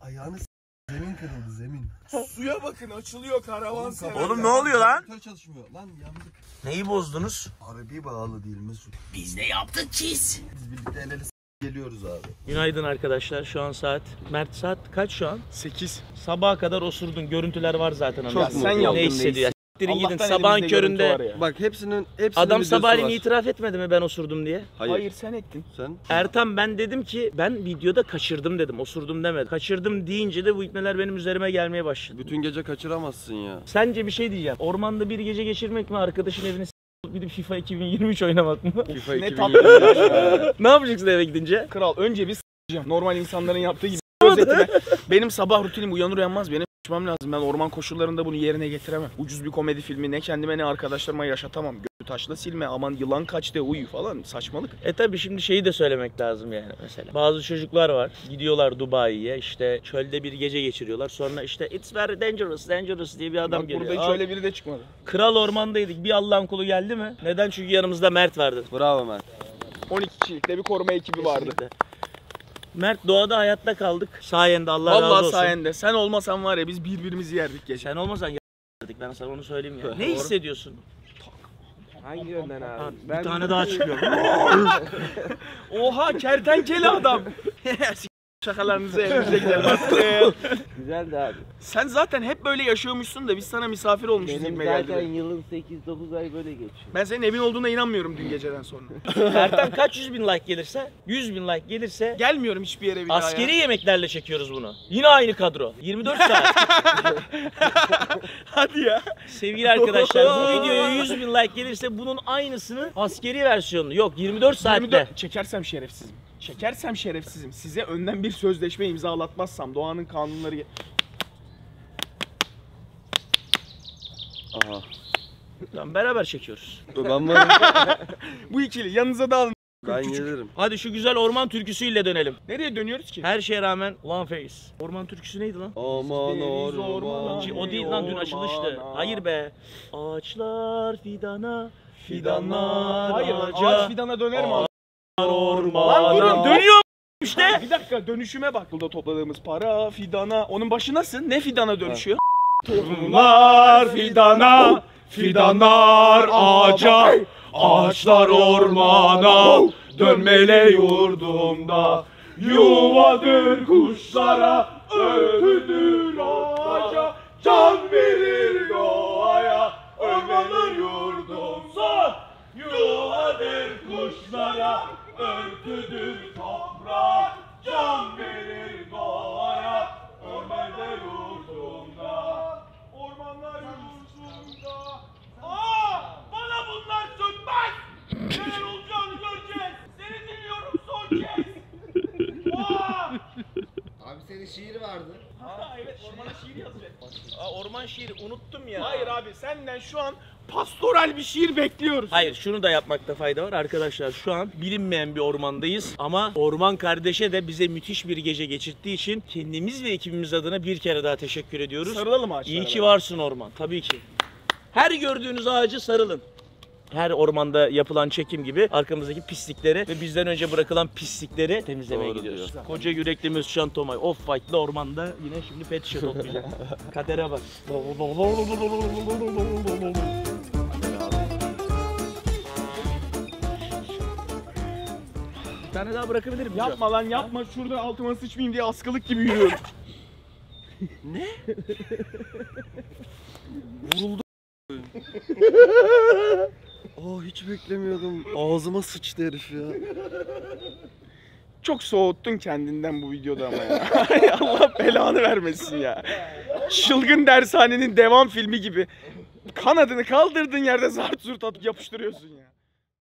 Ayağını s***. Zemin kırıldı zemin. Suya bakın açılıyor karavan sever. Oğlum, oğlum ne oluyor lan? Çalışmıyor. Lan yandık. Neyi bozdunuz? Arabi bağlı değil Mesut. Biz de yaptık çiz. Biz birlikte el ele geliyoruz abi. Günaydın arkadaşlar. Şu an saat. Mert saat kaç şu an? sekiz. Sabaha kadar osurdun. Görüntüler var zaten. Çok ya, sen yaptın ne hissediyor? Allah'tan gidin sabahın köründe. Ya. Bak hepsinin hepsinin adam sabahleyin itiraf etmedi mi ben osurdum diye? Hayır. Hayır sen ettin. Sen. Ertan ben dedim ki ben videoda kaçırdım dedim. Osurdum demedi. Kaçırdım deyince de bu ikneler benim üzerime gelmeye başladı. Bütün gece kaçıramazsın ya. Sence bir şey diyeceğim. Ormanda bir gece geçirmek mi arkadaşın evini gidip FIFA iki bin yirmi üç oynamak mı? FIFA ne tatlı. Ne yapacaksın eve gidince? Kral önce bir s***cam. Normal insanların yaptığı gibi. Benim sabah rutinim uyanır uyanmaz benim s***mam lazım. Ben orman koşullarında bunu yerine getiremem. Ucuz bir komedi filmi ne kendime ne arkadaşlarıma yaşatamam. Götü taşla silme aman yılan kaçtı uyu falan saçmalık. E tabi şimdi şeyi de söylemek lazım yani mesela. Bazı çocuklar var gidiyorlar Dubai'ye işte çölde bir gece geçiriyorlar. Sonra işte it's very dangerous dangerous diye bir adam bak, geliyor. Burada hiç öyle biri de çıkmadı. Kral ormandaydık bir Allah'ın kulu geldi mi? Neden? Çünkü yanımızda Mert vardı. Bravo Mert. on iki kişilikte bir koruma ekibi vardı. Kesinlikle. Mert doğada hayatta kaldık. Sayende Allah vallahi razı olsun. Vallahi sayende. Sen olmasan var ya biz birbirimizi yerdik geçen. Sen olmasan yerdik ben sana onu söyleyeyim ya. Ne hissediyorsun? Hangi yönden abi? Bir ben tane daha çıkıyor. Oha kertenkele adam. Şakalarınızı evimize gidelim. Güzeldi abi. Sen zaten hep böyle yaşıyormuşsun da biz sana misafir olmuşuz. Benim zaten yılın sekiz dokuz ay böyle geçiyor. Ben senin evin olduğuna inanmıyorum dün geceden sonra. Ertan kaç yüz bin like gelirse? yüz bin like gelirse. Gelmiyorum hiçbir yere bir daha. Askeri ya. Yemeklerle çekiyoruz bunu. Yine aynı kadro. yirmi dört saat. Hadi ya. Sevgili arkadaşlar bu videoya yüz bin like gelirse bunun aynısını askeri versiyonunu. Yok yirmi dört saatte. yirmi dört çekersem şerefsizim. Çekersem şerefsizim. Size önden bir sözleşme imzalatmazsam doğanın kanunları... Aha. Lan beraber çekiyoruz. Ben varım. Bu ikili yanınıza da alın. Ben gelirim. Hadi şu güzel orman türküsüyle dönelim. Nereye dönüyoruz ki? Her şeye rağmen One Face. Orman türküsü neydi lan? Aman orman. O değil lan dün açılıştı. Hayır be. Ağaçlar fidana, fidanlar hayır, ağaca. Ağaç fidana döner mi? Lan durun dönüyor işte. Ha, bir dakika dönüşüme bak. Burada topladığımız para fidana. Onun başı nasıl? Ne fidana dönüşüyor? Tohumlar fidana, fidanlar ağaca, ağaçlar ormana, dönmeli yurdumda. Yuvadır kuşlara, ötüdür ağaca, can verir doğaya, ormanın yurdumda. Yuvadır kuşlara, örtüdür toprağa, can verir doğaya, ormanda yurdumda, ormanlar yurdumda. Aa, bana bunlar sönmez. Neler olacağını göreceğiz. Seni dinliyorum son kez. Aa. Abi senin şiir vardı. Ha evet ormana şiir yazacak. Aa, orman şiiri unuttum ya. Hayır abi senden şu an pastoral bir şiir bekliyoruz. Hayır şunu da yapmakta fayda var arkadaşlar şu an bilinmeyen bir ormandayız ama orman kardeşe de bize müthiş bir gece geçirttiği için kendimiz ve ekibimiz adına bir kere daha teşekkür ediyoruz. Sarılalım ağaçlara. İyi ki varsın orman tabii ki. Her gördüğünüz ağacı sarılın. Her ormanda yapılan çekim gibi arkamızdaki pislikleri ve bizden önce bırakılan pislikleri temizlemeye doğru gidiyoruz. Diyor. Koca yürekli Mesut Can Tomay off white'lı ormanda yine şimdi pet şişe toplayacak. Kadere bak. Bir tane daha bırakabilirim. Yapma hocam. Lan yapma. Şurada altıma sıçmayayım diye askılık gibi yürüyorum. Ne? Vuruldu. Aa hiç beklemiyordum. Ağzıma sıçtı herif ya. Çok soğuttun kendinden bu videoda ama ya. Allah belanı vermesin ya. Çılgın dershanenin devam filmi gibi. Kanadını kaldırdığın yerde zart zurt atıp yapıştırıyorsun ya.